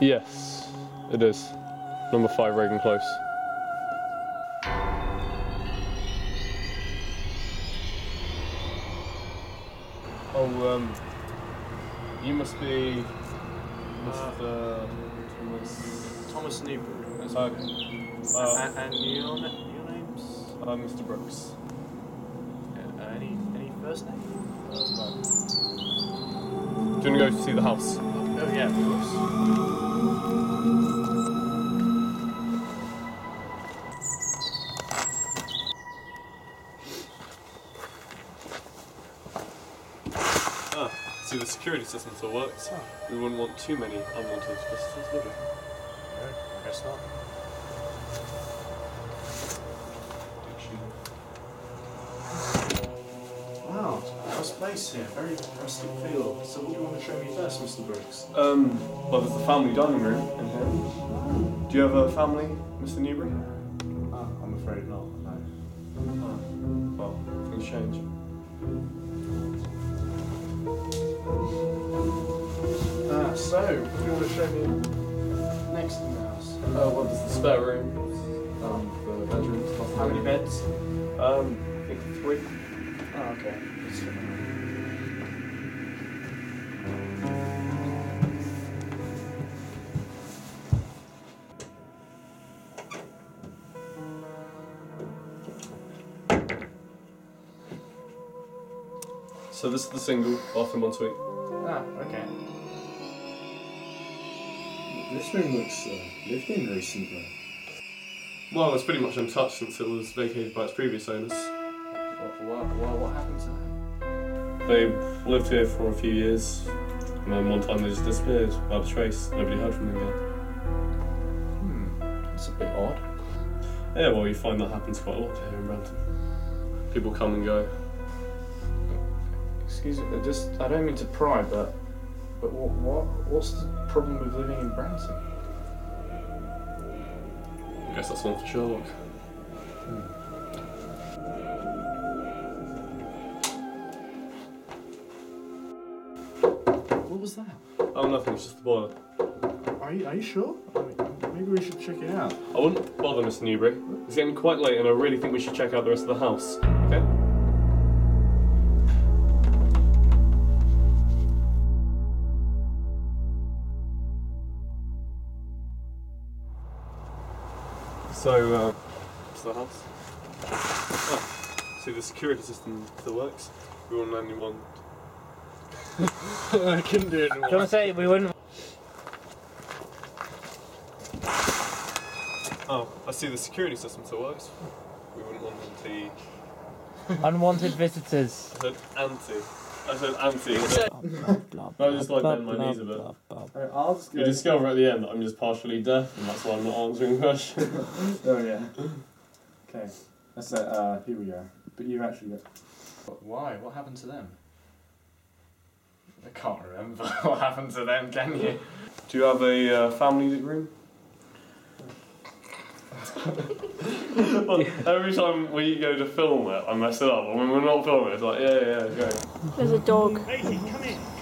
Yes, it is. Number 5, Reagan Close. Oh, you must be Mr. Thomas Newbery. That's okay. And your name's? Mr. Brooks. Any first name? No. Do you want to go to see the house? Oh yeah, of course. Ah, see, the security system still works. Oh. We wouldn't want too many unwanted visitors, would we? No, I guess not. Place here, very rustic feel. So what do you want to show me first, Mr. Brooks? Well, there's the family dining room in here. Do you have a family, Mr. Newbery? I'm afraid not, no. Well, things change. So, what do you want to show me next in the house? Well, there's the spare room, the bedrooms. How many beds? I think 3. Oh, okay. So this is the single bathroom en suite. Ah, okay. This room looks lived in recently. Well, it's pretty much untouched since it was vacated by its previous owners. What happened to them? They lived here for a few years, and then one time they just disappeared without a trace. Nobody heard from them again. That's a bit odd. Yeah, well, you find that happens quite a lot here in Brampton. People come and go. Excuse me, I don't mean to pry, but what's the problem with living in Brampton? I guess that's one for Sherlock. What was that? Oh, nothing. It's just the boiler. Are you sure? I mean, maybe we should check it out. I wouldn't bother, Mr. Newbery. It's getting quite late, and I really think we should check out the rest of the house. Okay. So, that's the house. See, the security system still works. We wouldn't have anyone. I couldn't do it anymore. Don't say we wouldn't. Oh, I see the security system still works. We wouldn't want them to. Unwanted visitors. I said anti. I just like bend my knees a bit. You discover at the end that I'm just partially deaf, and that's why I'm not answering questions. Oh yeah. Okay. That's it. Here we go. But you actually got. Why? What happened to them? I can't remember what happened to them, can you? Do you have a family room? Well, every time we go to film it, I mess it up. When we're not filming it, it's like, yeah, go. There's a dog. Hey, come in.